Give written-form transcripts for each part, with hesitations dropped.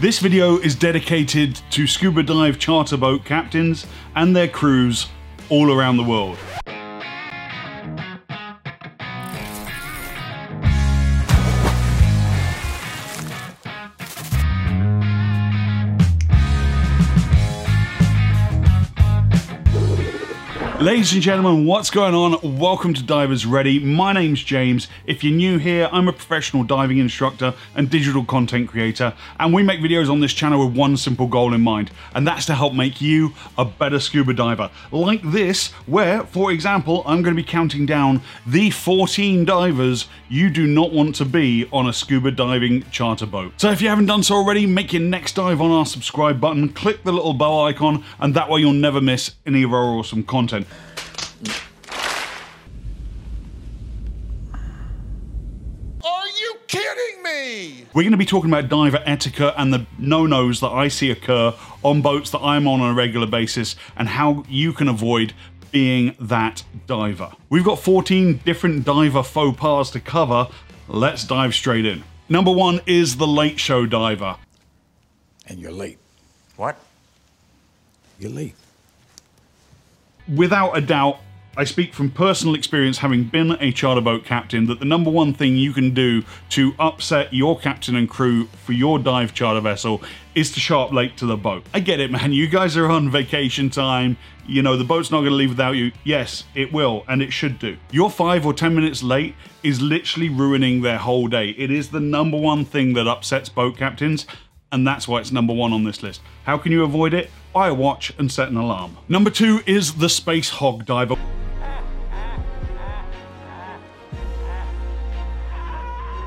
This video is dedicated to scuba dive charter boat captains and their crews all around the world. Ladies and gentlemen, what's going on? Welcome to Divers Ready. My name's James. If you're new here, I'm a professional diving instructor and digital content creator, and we make videos on this channel with one simple goal in mind, and that's to help make you a better scuba diver. Like this, where, for example, I'm going to be counting down the 14 divers you do not want to be on a scuba diving charter boat. So if you haven't done so already, make your next dive on our subscribe button, click the little bell icon, and that way you'll never miss any of our awesome content. Are you kidding me? We're going to be talking about diver etiquette and the no-nos that I see occur on boats that I'm on a regular basis and how you can avoid being that diver. We've got 14 different diver faux pas to cover. Let's dive straight in. Number one is the late show diver. And you're late. What? You're late. Without a doubt, I speak from personal experience, having been a charter boat captain, that the number one thing you can do to upset your captain and crew for your dive charter vessel is to show up late to the boat. I get it, man. You guys are on vacation time. You know, the boat's not going to leave without you. Yes, it will, and it should do. Your 5 or 10 minutes late is literally ruining their whole day. It is the number one thing that upsets boat captains, and that's why it's number one on this list. How can you avoid it? Buy a watch and set an alarm. Number two is the space hog diver.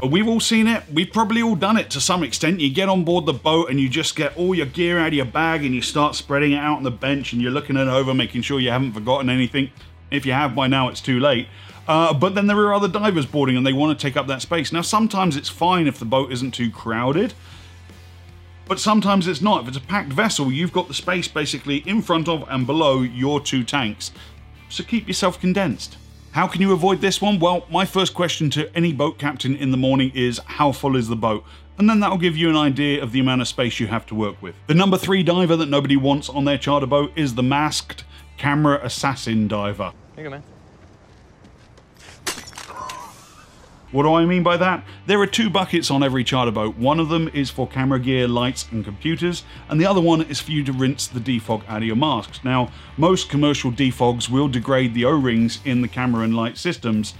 We've all seen it. We've probably all done it to some extent. You get on board the boat and you just get all your gear out of your bag and you start spreading it out on the bench and you're looking it over, making sure you haven't forgotten anything. If you have by now, it's too late. But then there are other divers boarding and they want to take up that space. Now, sometimes it's fine if the boat isn't too crowded, but sometimes it's not. If it's a packed vessel, you've got the space basically in front of and below your two tanks. So keep yourself condensed. How can you avoid this one? Well, my first question to any boat captain in the morning is, how full is the boat? And then that'll give you an idea of the amount of space you have to work with. The number three diver that nobody wants on their charter boat is the masked camera assassin diver. Here you go, man. What do I mean by that? There are two buckets on every charter boat. One of them is for camera gear, lights and computers, and the other one is for you to rinse the defog out of your masks. Now, most commercial defogs will degrade the O-rings in the camera and light systems,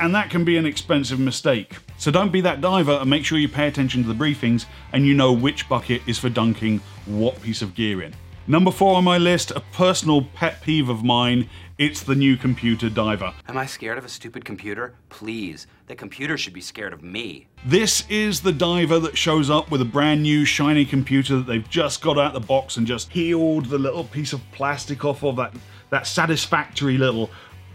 and that can be an expensive mistake. So don't be that diver and make sure you pay attention to the briefings and you know which bucket is for dunking what piece of gear in. Number four on my list, a personal pet peeve of mine, it's the new computer diver. Am I scared of a stupid computer? Please, the computer should be scared of me. This is the diver that shows up with a brand new shiny computer that they've just got out the box and just peeled the little piece of plastic off of that satisfactory little,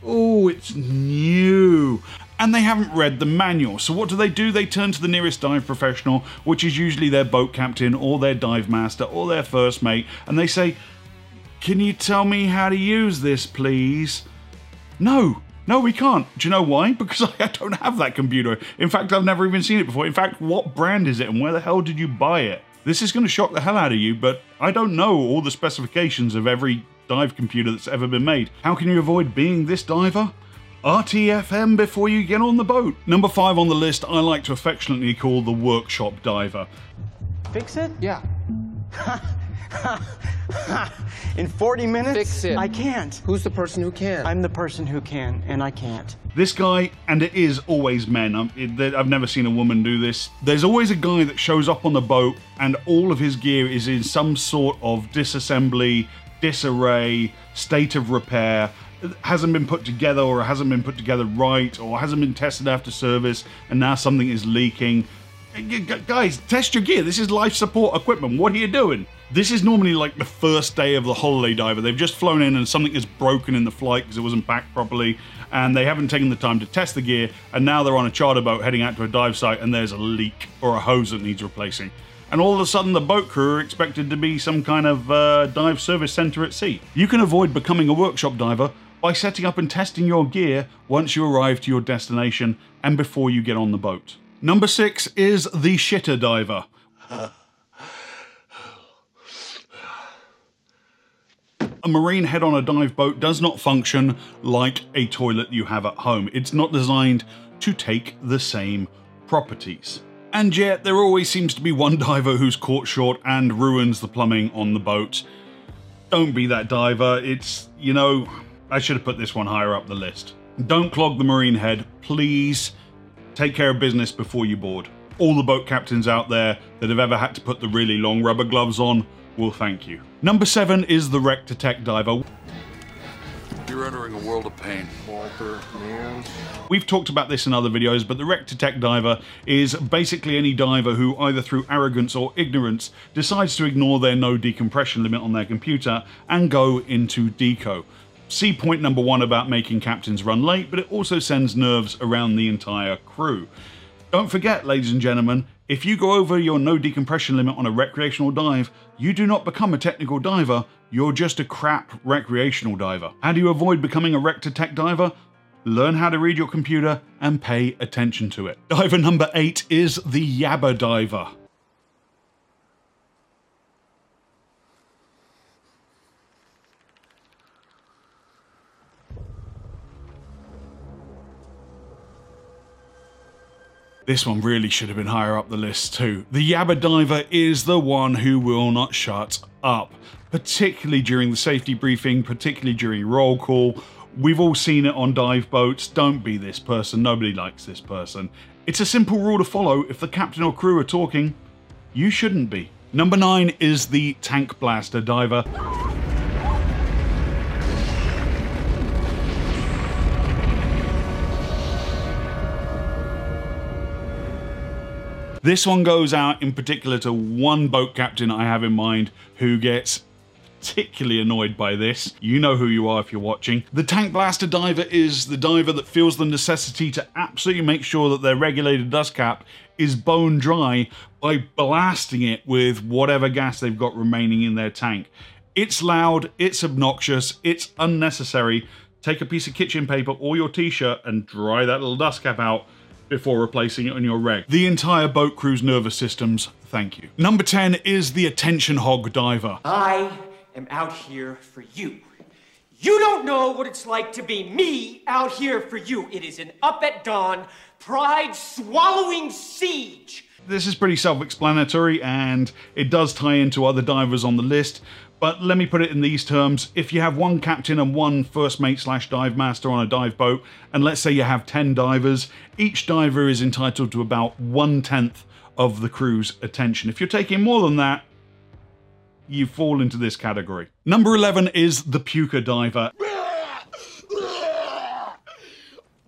oh, it's new. And they haven't read the manual. So what do? They turn to the nearest dive professional, which is usually their boat captain or their dive master or their first mate, and they say, can you tell me how to use this, please? No, we can't. Do you know why? Because I don't have that computer. In fact, I've never even seen it before. In fact, what brand is it and where the hell did you buy it? This is going to shock the hell out of you, but I don't know all the specifications of every dive computer that's ever been made. How can you avoid being this diver? RTFM before you get on the boat. Number five on the list, I like to affectionately call the workshop diver. Fix it? Yeah. In 40 minutes? Fix it. I can't. Who's the person who can? I'm the person who can, and I can't. This guy, and it is always men. I've never seen a woman do this. There's always a guy that shows up on the boat and all of his gear is in some sort of disassembly, disarray, state of repair. Hasn't been put together or hasn't been put together right or hasn't been tested after service and now something is leaking. Guys, test your gear. This is life support equipment. What are you doing? This is normally like the first day of the holiday diver. They've just flown in and something is broken in the flight because it wasn't packed properly and they haven't taken the time to test the gear and now they're on a charter boat heading out to a dive site and there's a leak or a hose that needs replacing. And all of a sudden the boat crew are expected to be some kind of dive service center at sea. You can avoid becoming a workshop diver by setting up and testing your gear once you arrive to your destination and before you get on the boat. Number six is the shitter diver. A marine head on a dive boat does not function like a toilet you have at home. It's not designed to take the same properties. And yet there always seems to be one diver who's caught short and ruins the plumbing on the boat. Don't be that diver. It's, you know, I should have put this one higher up the list. Don't clog the marine head, please. Take care of business before you board. All the boat captains out there that have ever had to put the really long rubber gloves on will thank you. Number 7 is the wreck detect diver. You're entering a world of pain. Walter, man. We've talked about this in other videos, but the wreck detect diver is basically any diver who, either through arrogance or ignorance, decides to ignore their no decompression limit on their computer and go into deco. See point number 1 about making captains run late, but it also sends nerves around the entire crew. Don't forget, ladies and gentlemen, if you go over your no decompression limit on a recreational dive, you do not become a technical diver, you're just a crap recreational diver. How do you avoid becoming a wreck detect diver? Learn how to read your computer and pay attention to it. Diver number 8 is the yabber diver. This one really should have been higher up the list too. The yabber diver is the one who will not shut up, particularly during the safety briefing, particularly during roll call. We've all seen it on dive boats. Don't be this person. Nobody likes this person. It's a simple rule to follow. If the captain or crew are talking, you shouldn't be. Number 9 is the tank blaster diver. This one goes out in particular to one boat captain I have in mind who gets particularly annoyed by this. You know who you are if you're watching. The tank blaster diver is the diver that feels the necessity to absolutely make sure that their regulated dust cap is bone dry by blasting it with whatever gas they've got remaining in their tank. It's loud, it's obnoxious, it's unnecessary. Take a piece of kitchen paper or your t-shirt and dry that little dust cap out before replacing it on your reg. The entire boat crew's nervous systems, thank you. Number 10 is the attention hog diver. I am out here for you. You don't know what it's like to be me out here for you. It is an up at dawn, pride swallowing siege. This is pretty self-explanatory and it does tie into other divers on the list, but let me put it in these terms. If you have one captain and one first mate / dive master on a dive boat, and let's say you have 10 divers, each diver is entitled to about 1/10 of the crew's attention. If you're taking more than that, you fall into this category. Number 11 is the puker diver.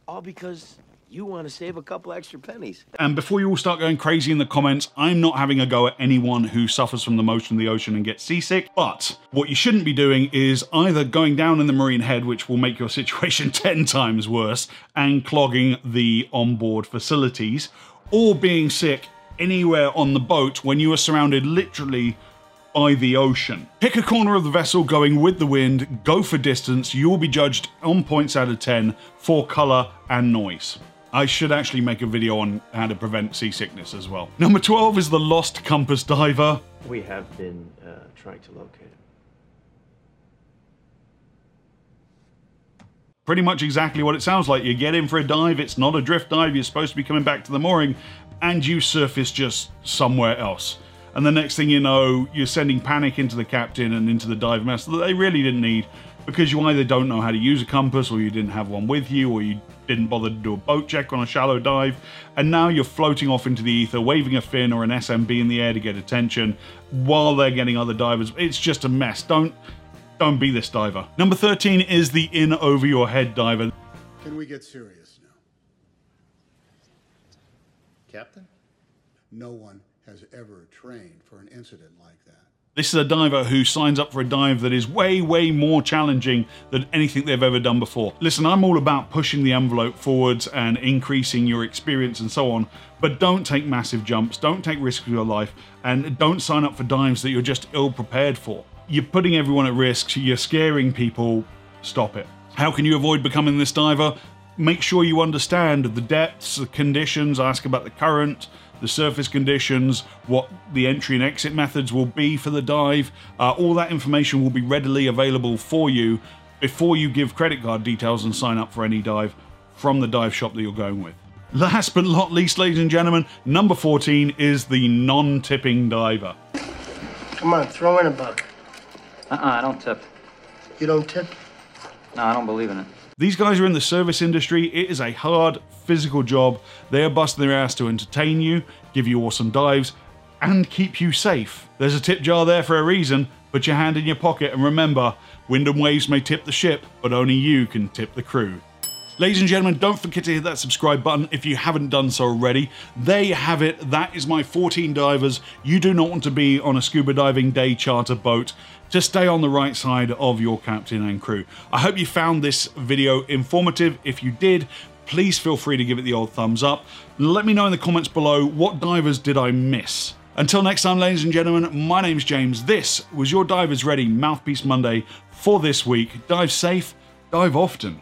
All because you want to save a couple extra pennies. And before you all start going crazy in the comments, I'm not having a go at anyone who suffers from the motion of the ocean and gets seasick, but what you shouldn't be doing is either going down in the marine head, which will make your situation 10 times worse, and clogging the onboard facilities, or being sick anywhere on the boat when you are surrounded literally by the ocean. Pick a corner of the vessel going with the wind, go for distance, you'll be judged on points out of 10 for color and noise. I should actually make a video on how to prevent seasickness as well. Number 12 is the lost compass diver. We have been trying to locate him. Pretty much exactly what it sounds like. You get in for a dive, it's not a drift dive, you're supposed to be coming back to the mooring, and you surface just somewhere else. And the next thing you know, you're sending panic into the captain and into the dive master that they really didn't need, because you either don't know how to use a compass, or you didn't have one with you, or you didn't bother to do a boat check on a shallow dive, and now you're floating off into the ether, waving a fin or an SMB in the air to get attention while they're getting other divers. It's just a mess. Don't be this diver. Number 13 is the in over your head diver. Can we get serious now? Captain? No one has ever trained for an incident like that. This is a diver who signs up for a dive that is way, way more challenging than anything they've ever done before. Listen, I'm all about pushing the envelope forwards and increasing your experience and so on, but don't take massive jumps, don't take risks with your life, and don't sign up for dives that you're just ill-prepared for. You're putting everyone at risk, you're scaring people, stop it. How can you avoid becoming this diver? Make sure you understand the depths, the conditions, ask about the current, the surface conditions, what the entry and exit methods will be for the dive. All that information will be readily available for you before you give credit card details and sign up for any dive from the dive shop that you're going with. Last but not least, ladies and gentlemen, number 14 is the non-tipping diver. Come on, throw in a buck. I don't tip. You don't tip? No, I don't believe in it. These guys are in the service industry. It is a hard, physical job. They are busting their ass to entertain you, give you awesome dives, and keep you safe. There's a tip jar there for a reason. Put your hand in your pocket and remember, wind and waves may tip the ship, but only you can tip the crew. Ladies and gentlemen, don't forget to hit that subscribe button if you haven't done so already. There you have it. That is my 14 divers. You do not want to be on a scuba diving day charter boat. Just stay on the right side of your captain and crew. I hope you found this video informative. If you did, please feel free to give it the old thumbs up. Let me know in the comments below, what divers did I miss? Until next time, ladies and gentlemen, my name's James. This was your Divers Ready Mouthpiece Monday for this week. Dive safe, dive often.